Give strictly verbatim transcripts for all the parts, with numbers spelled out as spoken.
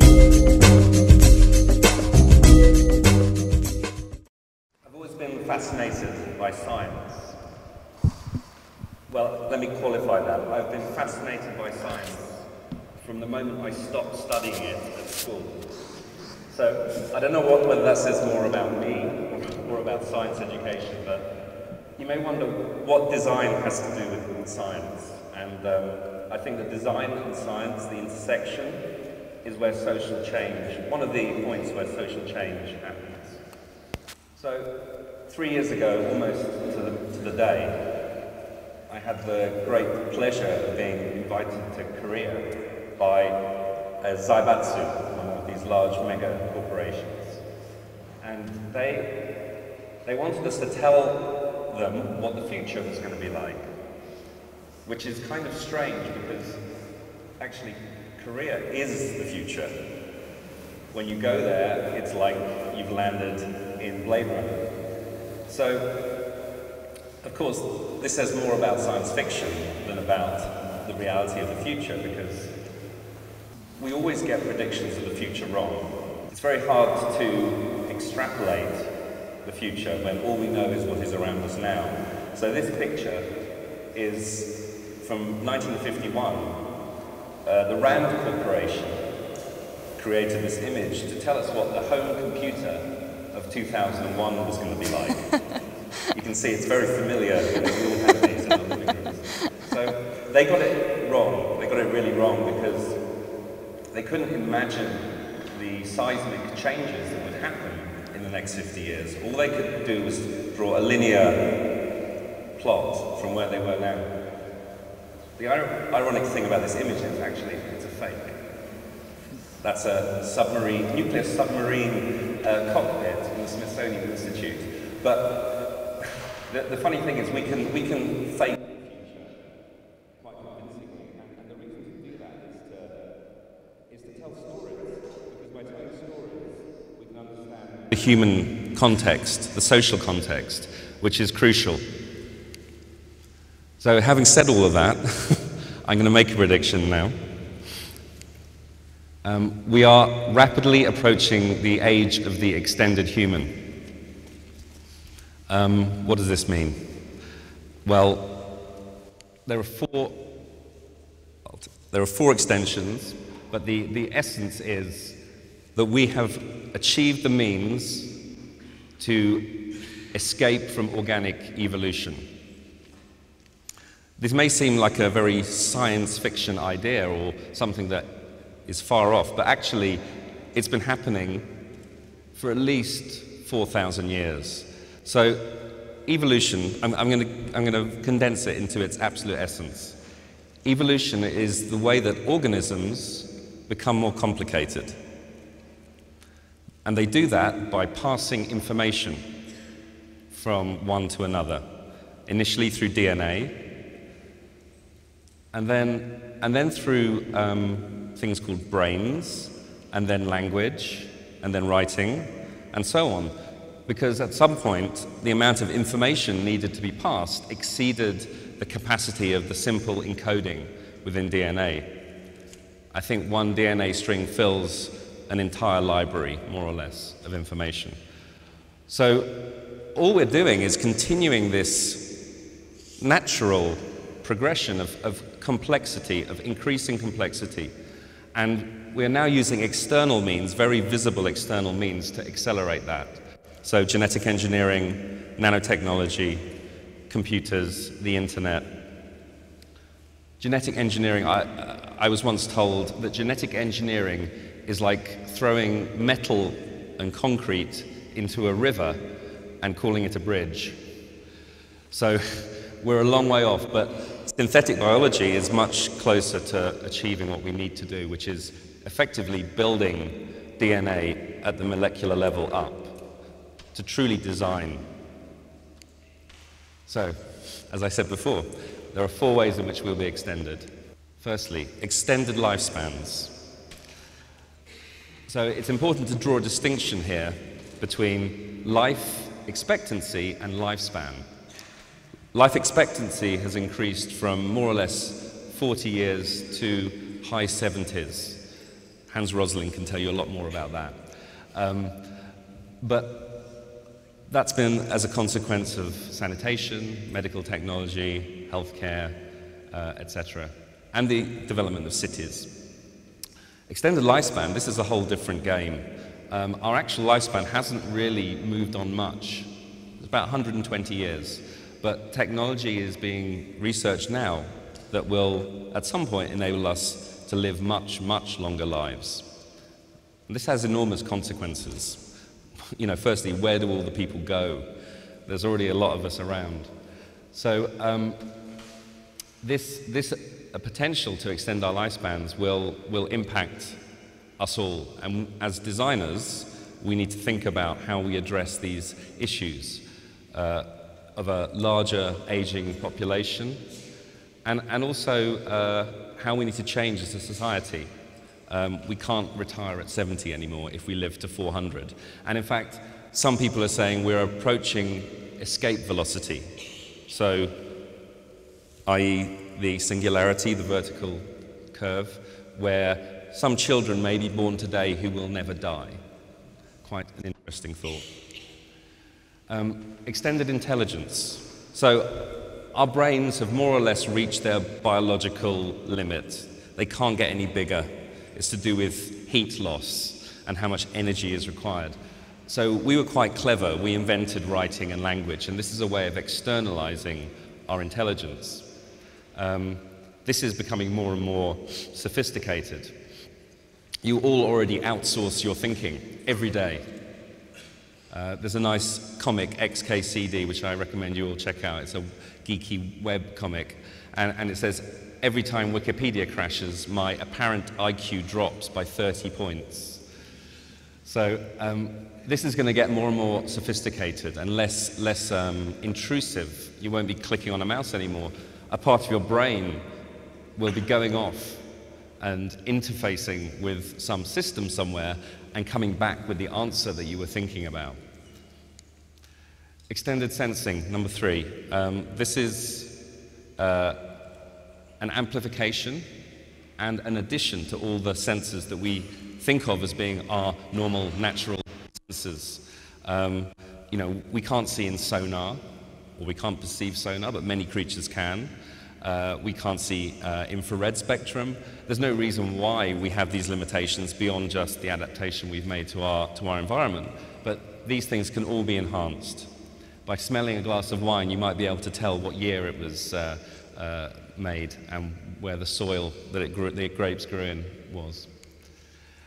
I've always been fascinated by science. Well, let me qualify that. I've been fascinated by science from the moment I stopped studying it at school. So I don't know what, whether that says more about me or about science education, but you may wonder what design has to do with science. And um, I think that design and science, the intersection, is where social change, one of the points where social change happens. So three years ago, almost to the, to the day, I had the great pleasure of being invited to Korea by uh, Zaibatsu, one of these large mega corporations. And they, they wanted us to tell them what the future was going to be like. Which is kind of strange because actually Korea is the future. When you go there, it's like you've landed in Blade Runner. So, of course, this says more about science fiction than about the reality of the future because we always get predictions of the future wrong. It's very hard to extrapolate the future when all we know is what is around us now. So this picture is from nineteen fifty-one, uh, the RAND Corporation created this image to tell us what the home computer of two thousand one was going to be like. You can see it's very familiar, you know, we all have these in our living rooms. So they got it wrong, they got it really wrong because they couldn't imagine the seismic changes that would happen in the next fifty years. All they could do was draw a linear plot from where they were now. The ironic thing about this image is actually it's a fake. That's a submarine, nuclear submarine uh, cockpit in the Smithsonian Institute. But the, the funny thing is we can, we can fake the future quite convincingly, and, and the reason to do that is to, is to tell stories, because by telling stories we can understand the human context, the social context, which is crucial. So having said all of that, I'm going to make a prediction now. Um, we are rapidly approaching the age of the extended human. Um, what does this mean? Well, there are four, there are four extensions, but the, the essence is that we have achieved the means to escape from organic evolution. This may seem like a very science fiction idea or something that is far off, but actually it's been happening for at least four thousand years. So evolution, I'm, I'm going to, I'm going to condense it into its absolute essence. Evolution is the way that organisms become more complicated. And they do that by passing information from one to another, initially through D N A, And then, and then through um, things called brains, and then language, and then writing, and so on. Because at some point, the amount of information needed to be passed exceeded the capacity of the simple encoding within D N A. I think one D N A string fills an entire library, more or less, of information. So all we're doing is continuing this natural progression of, of complexity, of increasing complexity. And we're now using external means, very visible external means, to accelerate that. So genetic engineering, nanotechnology, computers, the internet. Genetic engineering, I, I was once told that genetic engineering is like throwing metal and concrete into a river and calling it a bridge. So we're a long way off, but synthetic biology is much closer to achieving what we need to do, which is effectively building D N A at the molecular level up to truly design. So, as I said before, there are four ways in which we'll be extended. Firstly, extended lifespans. So it's important to draw a distinction here between life expectancy and lifespan. Life expectancy has increased from more or less forty years to high seventies. Hans Rosling can tell you a lot more about that. Um, but that's been as a consequence of sanitation, medical technology, healthcare, uh, et cetera, and the development of cities. Extended lifespan, this is a whole different game. Um, our actual lifespan hasn't really moved on much. It's about one hundred twenty years, but technology is being researched now that will, at some point, enable us to live much, much longer lives. And this has enormous consequences. You know, firstly, where do all the people go? There's already a lot of us around. So um, this, this a potential to extend our lifespans will, will impact us all. And as designers, we need to think about how we address these issues uh, of a larger aging population, and, and also uh, how we need to change as a society. Um, we can't retire at seventy anymore if we live to four hundred. And in fact, some people are saying we're approaching escape velocity. So, that is, the singularity, the vertical curve, where some children may be born today who will never die. Quite an interesting thought. Um, extended intelligence. So our brains have more or less reached their biological limit. They can't get any bigger. It's to do with heat loss and how much energy is required. So we were quite clever. We invented writing and language, and this is a way of externalizing our intelligence. Um, this is becoming more and more sophisticated. You all already outsource your thinking every day. Uh, there's a nice comic, X K C D, which I recommend you all check out. It's a geeky web comic, and, and it says, every time Wikipedia crashes, my apparent I Q drops by thirty points. So um, this is going to get more and more sophisticated and less, less um, intrusive. You won't be clicking on a mouse anymore. A part of your brain will be going off and interfacing with some system somewhere and coming back with the answer that you were thinking about. Extended sensing, number three. Um, this is uh, an amplification and an addition to all the senses that we think of as being our normal, natural senses. Um, you know, we can't see in sonar, or we can't perceive sonar, but many creatures can. Uh, we can't see uh, infrared spectrum. There's no reason why we have these limitations beyond just the adaptation we've made to our, to our environment. But these things can all be enhanced. By smelling a glass of wine, you might be able to tell what year it was uh, uh, made and where the soil that it grew, the grapes grew in was.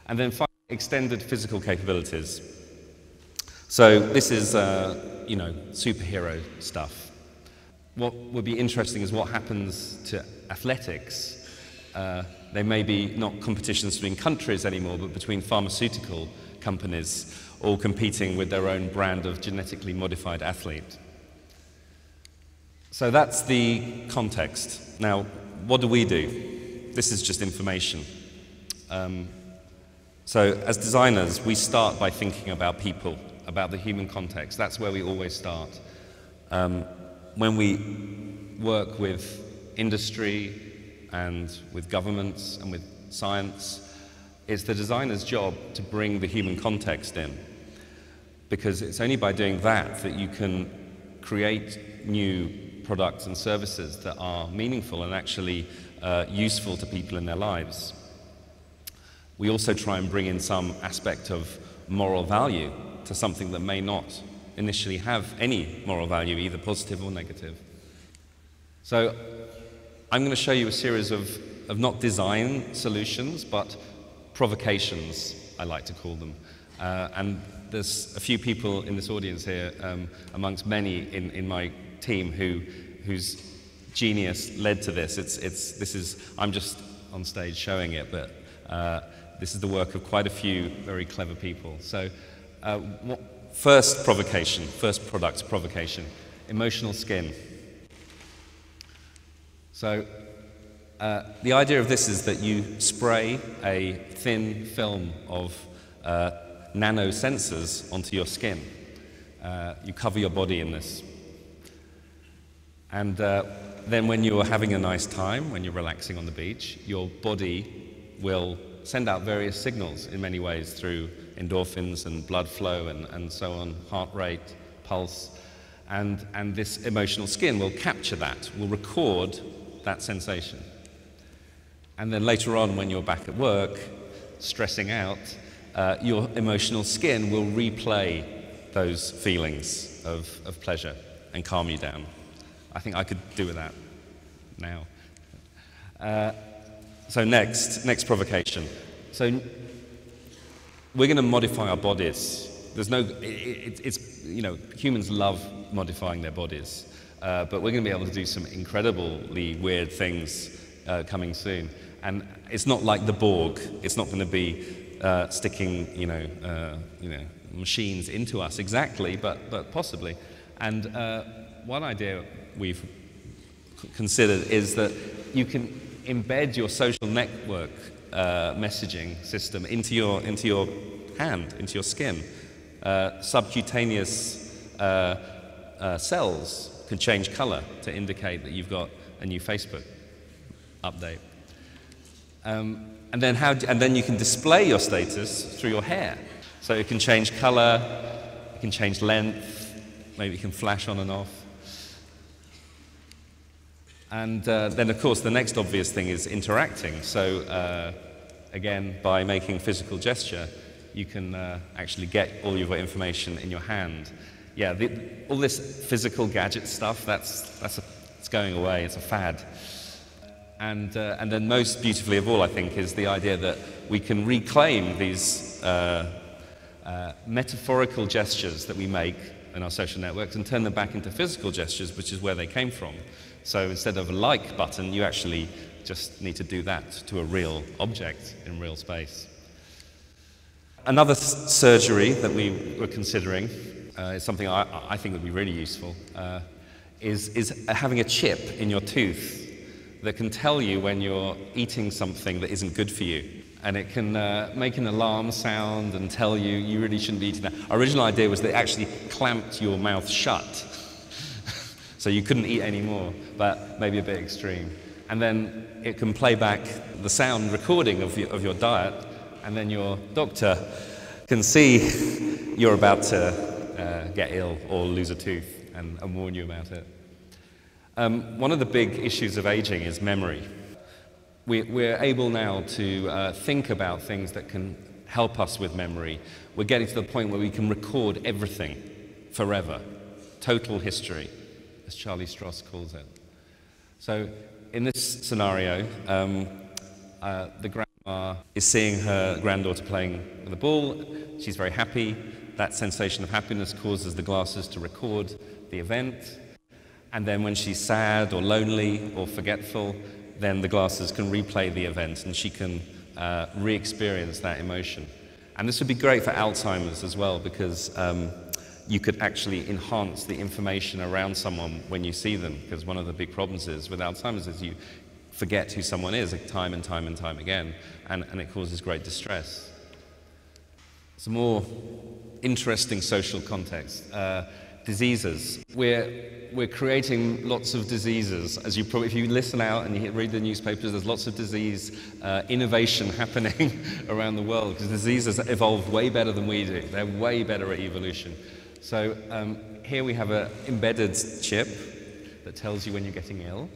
And then finally, extended physical capabilities. So this is, uh, you know, superhero stuff. What would be interesting is what happens to athletics. Uh, they may be not competitions between countries anymore, but between pharmaceutical companies, all competing with their own brand of genetically modified athlete. So that's the context. Now, what do we do? This is just information. Um, so as designers, we start by thinking about people, about the human context. That's where we always start. Um, when we work with industry and with governments and with science, it's the designer's job to bring the human context in, because it's only by doing that that you can create new products and services that are meaningful and actually uh, useful to people in their lives. We also try and bring in some aspect of moral value to something that may not initially have any moral value, either positive or negative. So I'm going to show you a series of, of not design solutions, but provocations, I like to call them. Uh, and there's a few people in this audience here, um, amongst many in, in my team, who, whose genius led to this. It's, it's, this is, I'm just on stage showing it, but uh, this is the work of quite a few very clever people. So. Uh, what, first provocation, first product provocation, emotional skin. So uh, the idea of this is that you spray a thin film of uh, nano sensors onto your skin. Uh, you cover your body in this. And uh, then when you're having a nice time, when you're relaxing on the beach, your body will send out various signals in many ways through endorphins and blood flow and, and so on, heart rate, pulse, and, and this emotional skin will capture that, will record that sensation. And then later on, when you're back at work, stressing out, uh, your emotional skin will replay those feelings of, of pleasure and calm you down. I think I could do with that now. Uh, so next, next provocation. So we're going to modify our bodies. There's no, it, it, it's, you know, humans love modifying their bodies, uh, but we're going to be able to do some incredibly weird things uh, coming soon. And it's not like the Borg. It's not going to be uh, sticking, you know, uh, you know, machines into us exactly, but but possibly. And uh, one idea we've considered is that you can embed your social network uh, messaging system into your into your hand, into your skin. Uh, subcutaneous uh, uh, cells can change color to indicate that you've got a new Facebook update. Um, and then how? Do, and then you can display your status through your hair. So it can change color, it can change length, maybe it can flash on and off. And uh, then, of course, the next obvious thing is interacting. So, uh, again, by making physical gesture, you can uh, actually get all your information in your hand. Yeah, the, all this physical gadget stuff, that's, that's a, it's going away, it's a fad. And, uh, and then most beautifully of all, I think, is the idea that we can reclaim these uh, uh, metaphorical gestures that we make in our social networks and turn them back into physical gestures, which is where they came from. So instead of a like button, you actually just need to do that to a real object in real space. Another surgery that we were considering uh, is something I, I think would be really useful, uh, is, is having a chip in your tooth that can tell you when you're eating something that isn't good for you. And it can uh, make an alarm sound and tell you you really shouldn't be eating that. Our original idea was that it actually clamped your mouth shut. So you couldn't eat anymore, but maybe a bit extreme. And then it can play back the sound recording of your, of your diet, and then your doctor can see you're about to uh, get ill or lose a tooth and, and warn you about it. Um, one of the big issues of aging is memory. We, we're able now to uh, think about things that can help us with memory. We're getting to the point where we can record everything forever, total history, as Charlie Stross calls it. So in this scenario, um, uh, the grandma is seeing her granddaughter playing with a ball. She's very happy. That sensation of happiness causes the glasses to record the event. And then when she's sad or lonely or forgetful, then the glasses can replay the event and she can uh, re-experience that emotion. And this would be great for Alzheimer's as well, because um, you could actually enhance the information around someone when you see them, because one of the big problems is with Alzheimer's is you forget who someone is time and time and time again, and, and it causes great distress. Some more interesting social context. Uh, diseases. We're, we're creating lots of diseases. As you probably, if you listen out and you read the newspapers, there's lots of disease uh, innovation happening around the world, because diseases evolved way better than we do. They're way better at evolution. So um, here we have an embedded chip that tells you when you're getting ill.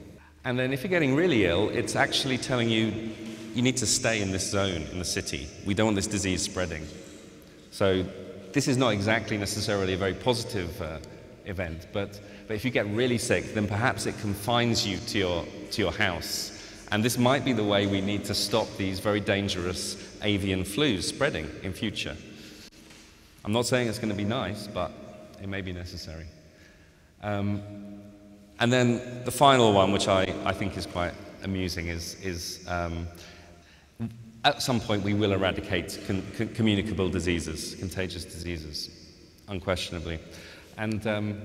And then if you're getting really ill, it's actually telling you, you need to stay in this zone in the city. We don't want this disease spreading. So this is not exactly necessarily a very positive uh, event, but, but if you get really sick, then perhaps it confines you to your, to your house. And this might be the way we need to stop these very dangerous avian flus spreading in future. I'm not saying it's going to be nice, but it may be necessary. Um, and then the final one, which I, I think is quite amusing, is, is um, at some point we will eradicate con con communicable diseases, contagious diseases, unquestionably. And um,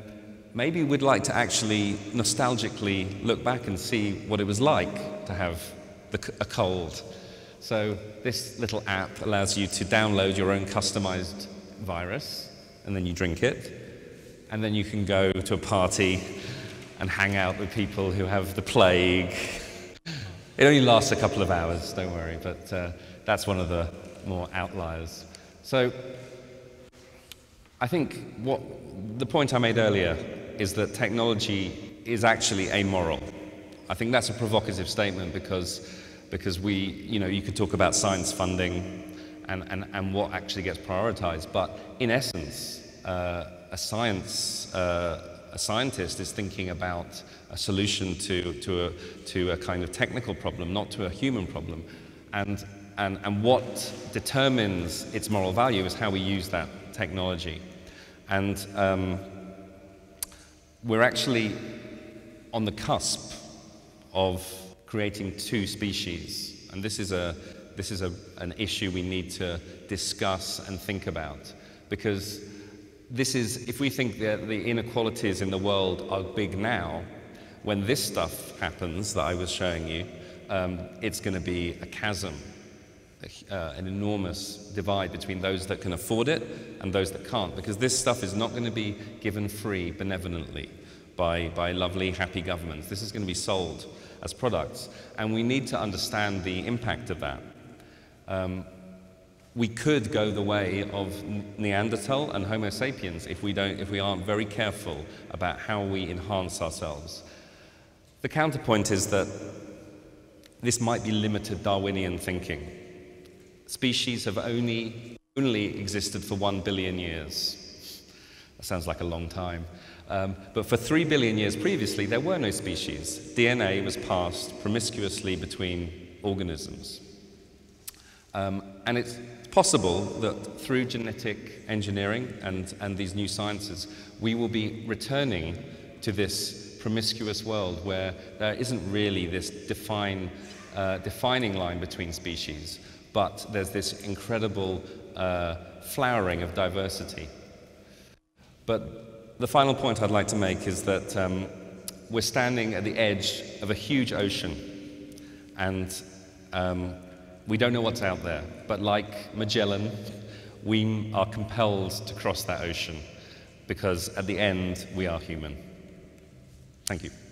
maybe we'd like to actually nostalgically look back and see what it was like to have the, a cold. So this little app allows you to download your own customized virus, and then you drink it, and then you can go to a party and hang out with people who have the plague. It only lasts a couple of hours, don't worry, but uh, that's one of the more outliers. So I think what the point I made earlier is that technology is actually amoral. I think that's a provocative statement because, because we, you know, you could talk about science funding and, and, and what actually gets prioritized, but in essence, uh, a science, uh, a scientist is thinking about a solution to, to, a, to a kind of technical problem, not to a human problem. And, and, and what determines its moral value is how we use that technology. And um, we're actually on the cusp of creating two species, and this is a this is a, an issue we need to discuss and think about, because this is, if we think that the inequalities in the world are big now, when this stuff happens that I was showing you, um, it's going to be a chasm, a, uh, an enormous divide between those that can afford it and those that can't, because this stuff is not going to be given free benevolently by, by lovely, happy governments. This is going to be sold as products, and we need to understand the impact of that. Um, we could go the way of Neanderthal and Homo sapiens if we don't, if we aren't very careful about how we enhance ourselves. The counterpoint is that this might be limited Darwinian thinking. Species have only, only existed for one billion years. That sounds like a long time. Um, but for three billion years previously, there were no species. D N A was passed promiscuously between organisms. Um, and it's possible that through genetic engineering and, and these new sciences, we will be returning to this promiscuous world where there isn't really this define, uh, defining line between species, but there's this incredible uh, flowering of diversity. But the final point I'd like to make is that um, we're standing at the edge of a huge ocean, and um, we don't know what's out there, but like Magellan, we are compelled to cross that ocean because at the end, we are human. Thank you.